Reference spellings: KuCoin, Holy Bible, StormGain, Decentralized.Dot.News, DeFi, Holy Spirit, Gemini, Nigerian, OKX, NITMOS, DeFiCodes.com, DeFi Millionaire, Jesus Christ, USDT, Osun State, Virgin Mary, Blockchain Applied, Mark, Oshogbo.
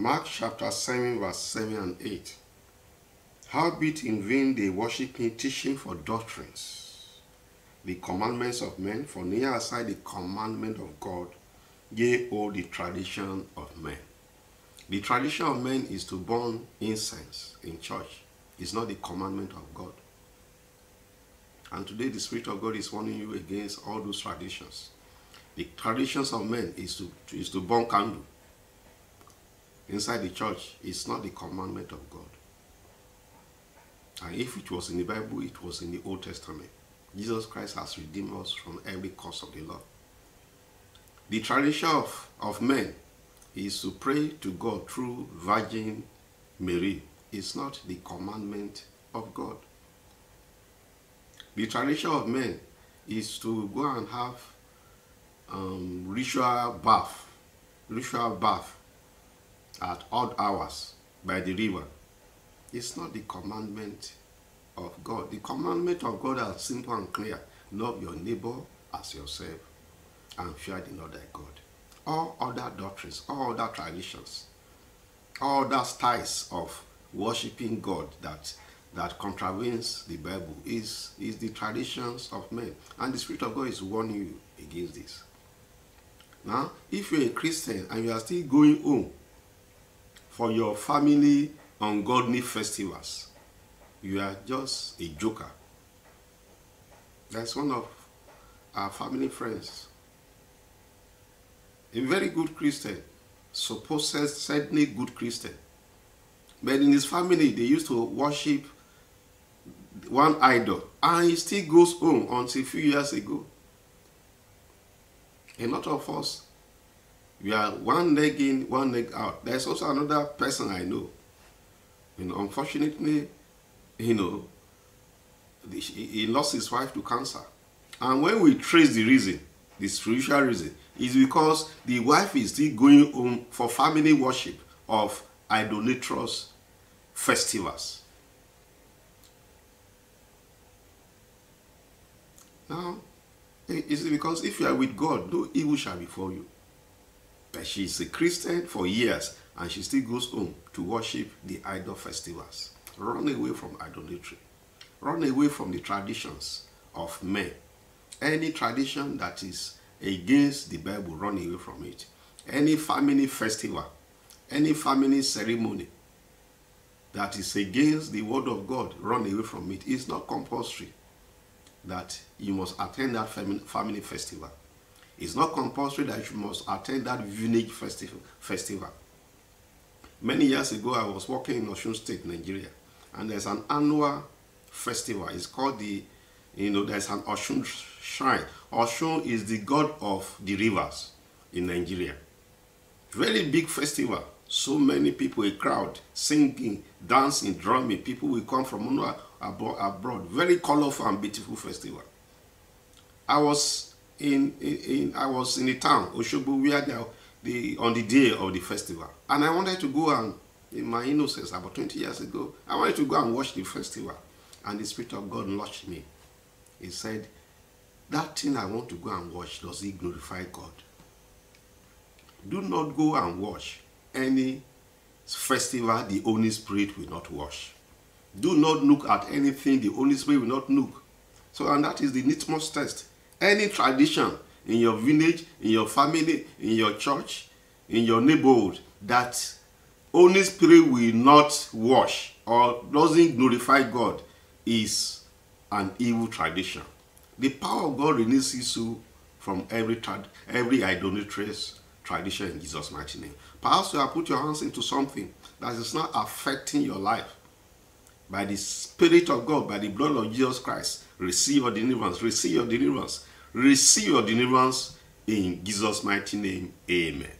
Mark chapter 7 verse 7 and 8. Howbeit in vain they worship me, teaching for doctrines the commandments of men, for near aside the commandment of God, yea, all the tradition of men. The tradition of men is to burn incense in church. It's not the commandment of God. And today the Spirit of God is warning you against all those traditions. The traditions of men is to burn candle inside the church. It's not the commandment of God. And if it was in the Bible, it was in the Old Testament. Jesus Christ has redeemed us from every curse of the law. The tradition of men is to pray to God through Virgin Mary. It's not the commandment of God. The tradition of men is to go and have ritual bath at odd hours by the river. It's not the commandment of God. The commandment of God are simple and clear. Love your neighbor as yourself and fear the Lord thy God. All other doctrines, all other traditions, all other styles of worshiping God that contravenes the Bible is the traditions of men. And the Spirit of God is warning you against this. Now, if you're a Christian and you are still going home for your family ungodly festivals, you are just a joker. That's one of our family friends, a very good Christian, supposedly good Christian, but in his family they used to worship one idol, and he still goes home until a few years ago. A lot of us, we are one leg in, one leg out. There's also another person I know. You know, unfortunately, you know, he lost his wife to cancer. And when we trace the reason, the spiritual reason, is because the wife is still going home for family worship of idolatrous festivals. Now, it's because if you are with God, no evil shall befall you. But she is a Christian for years, and she still goes home to worship the idol festivals. Run away from idolatry. Run away from the traditions of men. Any tradition that is against the Bible, run away from it. Any family festival, any family ceremony that is against the word of God, run away from it. It's not compulsory that you must attend that family festival. It's not compulsory that you must attend that village festival. Many years ago, I was working in Osun State, Nigeria, and there's an annual festival. It's called the, you know, there's an Osun shrine. Osun is the god of the rivers in Nigeria. Very big festival. So many people, a crowd, singing, dancing, drumming. People will come from abroad. Very colorful and beautiful festival. I was in the town Oshogbo, where on the day of the festival, and I wanted to go, and in my innocence, about 20 years ago, I wanted to go and watch the festival, and the Spirit of God nudged me. He said, that thing I want to go and watch, does it glorify God? Do not go and watch any festival the Holy Spirit will not watch. Do not look at anything the Holy Spirit will not look. So, and that is the NITMOS test. Any tradition in your village, in your family, in your church, in your neighborhood that Holy Spirit will not wash or doesn't glorify God is an evil tradition. The power of God releases you from every idolatrous tradition in Jesus' mighty name. Perhaps you have put your hands into something that is not affecting your life. By the Spirit of God, by the blood of Jesus Christ, receive your deliverance, receive your deliverance, receive your deliverance in Jesus' mighty name. Amen.